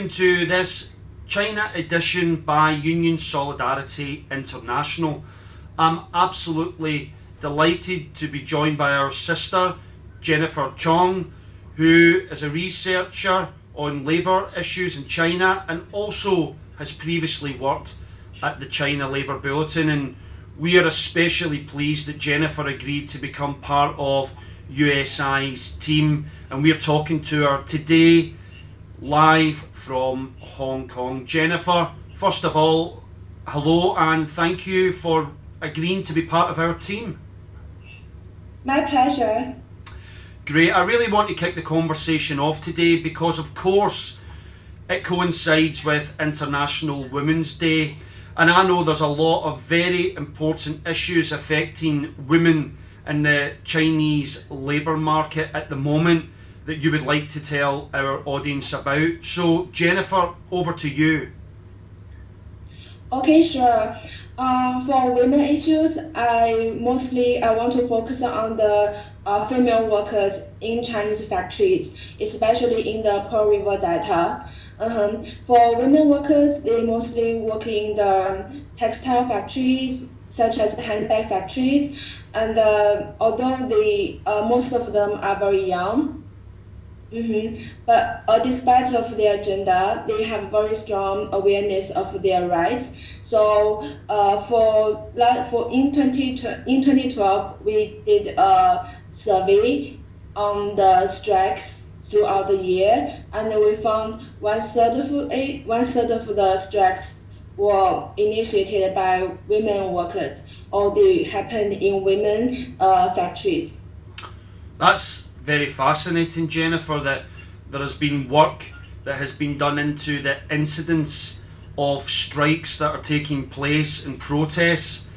welcome to this China edition by Union Solidarity International. I'm absolutely delighted to be joined by our sister Jennifer Chong, who is a researcher on labour issues in China and also has previously worked at the China Labour Bulletin, and we are especially pleased that Jennifer agreed to become part of USI's team, and we are talking to her today live from Hong Kong. Jennifer, first of all, hello and thank you for agreeing to be part of our team. My pleasure. Great. I really want to kick the conversation off today because, of course, it coincides with International Women's Day, and I know there's a lot of very important issues affecting women in the Chinese labour market at the moment that you would like to tell our audience about. So Jennifer, over to you. Okay, sure. For women issues, I want to focus on the female workers in Chinese factories, especially in the Pearl River Delta. For women workers, they mostly work in the textile factories, such as handbag factories, and although most of them are very young, but despite of their gender, they have very strong awareness of their rights. So in 2012, we did a survey on the strikes throughout the year, and we found one third of the strikes were initiated by women workers, or they happened in women factories. That's very fascinating, Jennifer, that there has been work that has been done into the incidents of strikes that are taking place and protests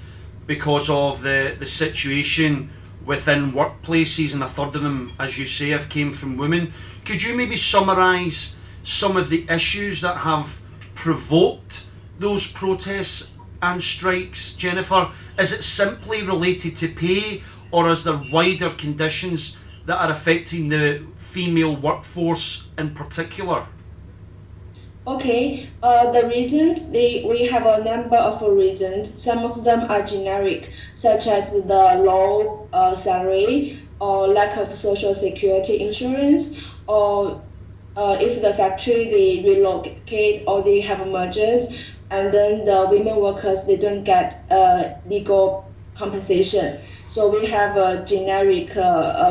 because of the situation within workplaces, and a third of them, as you say, have came from women. Could you maybe summarise some of the issues that have provoked those protests and strikes, Jennifer? Is it simply related to pay, or is there wider conditions that are affecting the female workforce in particular? Okay, the reasons, we have a number of reasons. Some of them are generic, such as the low salary, or lack of social security insurance, or if the factory they relocate or they have mergers, and then the women workers, they don't get legal compensation. So we have generic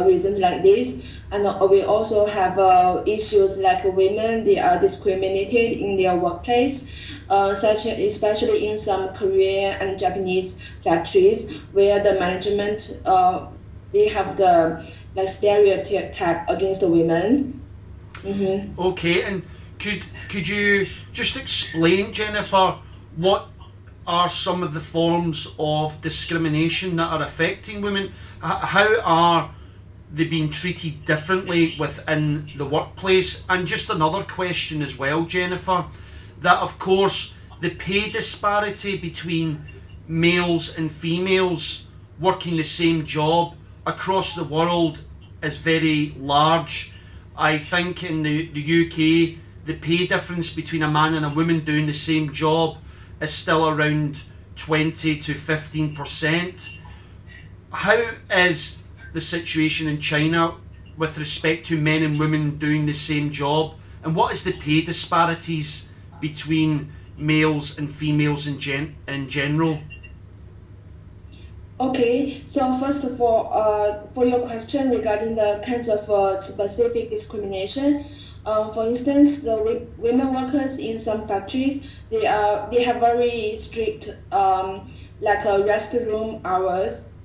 reasons like this, and we also have issues like women, they are discriminated in their workplace, especially in some Korean and Japanese factories where the management, they have the stereotype against the women. Okay, and could you just explain, Jennifer, what are some of the forms of discrimination that are affecting women? How are they being treated differently within the workplace? And just another question as well, Jennifer, that of course the pay disparity between males and females working the same job across the world is very large. I think in the UK, the pay difference between a man and a woman doing the same job is still around 20 to 15%. How is the situation in China with respect to men and women doing the same job? And what is the pay disparities between males and females in general? Okay, so first of all, for your question regarding the kinds of specific discrimination, for instance, the women workers in some factories, they have very strict restroom hours,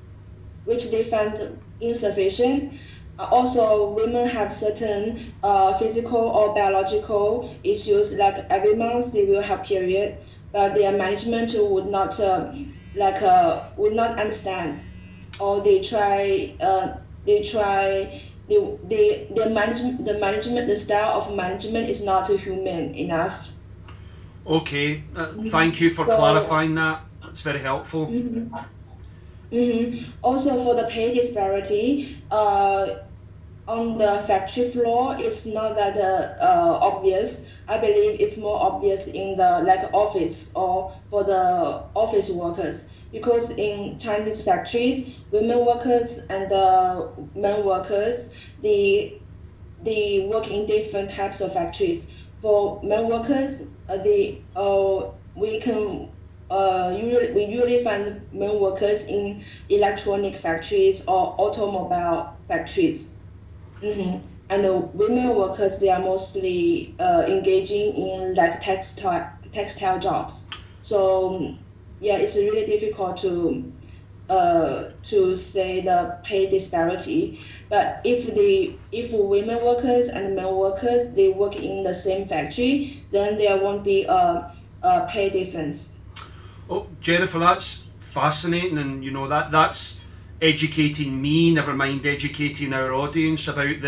which they find insufficient. Also, women have certain physical or biological issues, like every month they will have period, but their management would not understand, or the style of management is not human enough. Okay, thank you for clarifying that. That's very helpful. Also, for the pay disparity, on the factory floor, it's not that obvious. I believe it's more obvious in the office or for the office workers, because in Chinese factories, women workers and the men workers, they work in different types of factories. For men workers, we usually find men workers in electronic factories or automobile factories. Mm-hmm. And the women workers, they are mostly engaging in textile jobs. So yeah, it's really difficult to say the pay disparity. But if women workers and men workers, they work in the same factory, then there won't be a pay difference. Oh, Jennifer, that's fascinating, and you know that's educating me. Never mind educating our audience about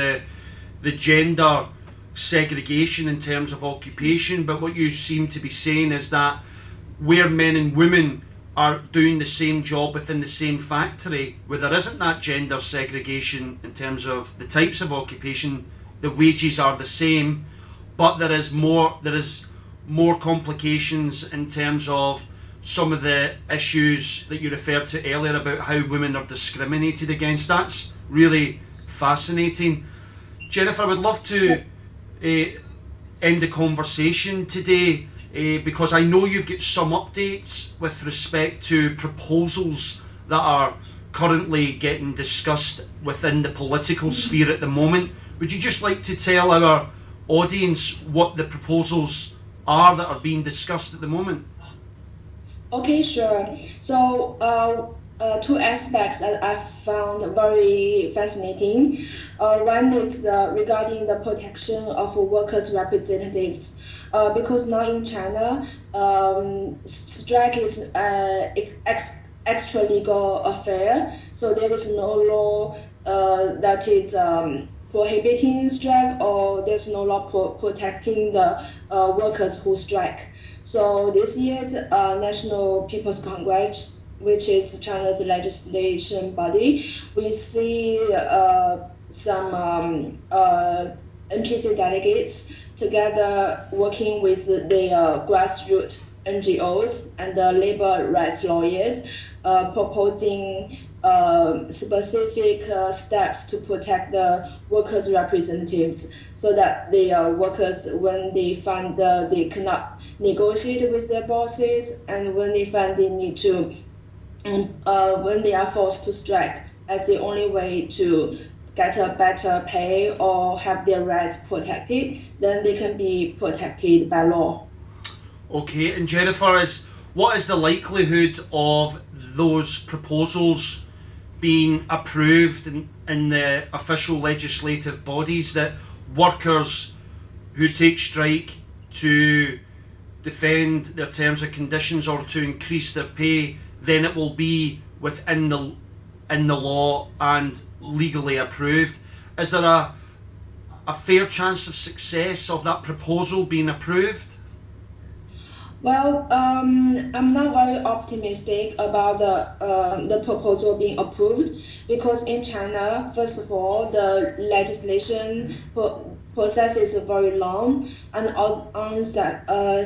the gender segregation in terms of occupation. But what you seem to be saying is that where men and women are doing the same job within the same factory, where there isn't that gender segregation in terms of the types of occupation, the wages are the same, but there is more complications in terms of some of the issues that you referred to earlier about how women are discriminated against. That's really fascinating. Jennifer, I would love to end the conversation today because I know you've got some updates with respect to proposals that are currently getting discussed within the political sphere at the moment. Would you just like to tell our audience what the proposals are that are being discussed at the moment? Okay, sure. So two aspects that I found very fascinating. One is regarding the protection of workers' representatives, because now in China, strike is extra-legal affair. So there is no law that is prohibiting strike, or there's no law protecting the workers who strike. So this year's National People's Congress, which is China's legislation body, we see some NPC delegates together working with the grassroots NGOs and the labor rights lawyers, proposing specific steps to protect the workers' representatives, so that the workers, when they find they cannot negotiate with their bosses, and when they find they need to, when they are forced to strike as the only way to get a better pay or have their rights protected, then they can be protected by law. Okay, and Jennifer, what is the likelihood of those proposals being approved in the official legislative bodies, that workers who take strike to defend their terms and conditions or to increase their pay, then it will be within the law and legally approved? Is there a fair chance of success of that proposal being approved? Well, I'm not very optimistic about the proposal being approved, because in China, first of all, the legislation process is very long, and the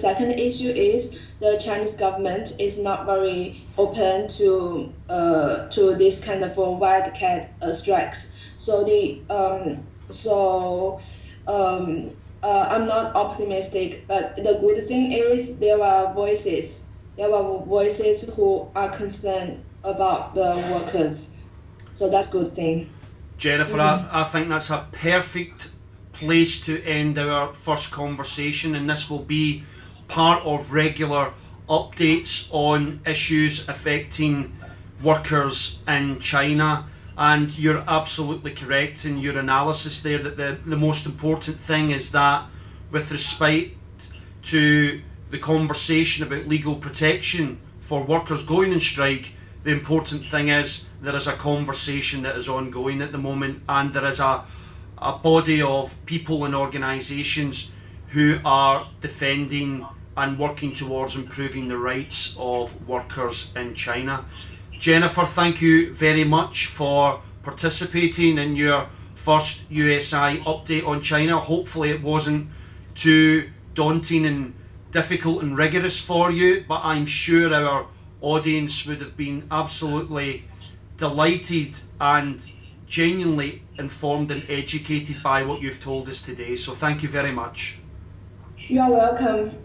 second issue is the Chinese government is not very open to this kind of wildcat strikes. So I'm not optimistic, but the good thing is there are voices who are concerned about the workers, so that's a good thing. Jennifer, I think that's a perfect place to end our first conversation, and this will be part of regular updates on issues affecting workers in China. And you're absolutely correct in your analysis there that the most important thing is that with respect to the conversation about legal protection for workers going on strike, the important thing is there is a conversation that is ongoing at the moment, and there is a body of people and organisations who are defending and working towards improving the rights of workers in China. Jennifer, thank you very much for participating in your first USI update on China. Hopefully it wasn't too daunting and difficult and rigorous for you, but I'm sure our audience would have been absolutely delighted and genuinely informed and educated by what you've told us today. So thank you very much. You're welcome.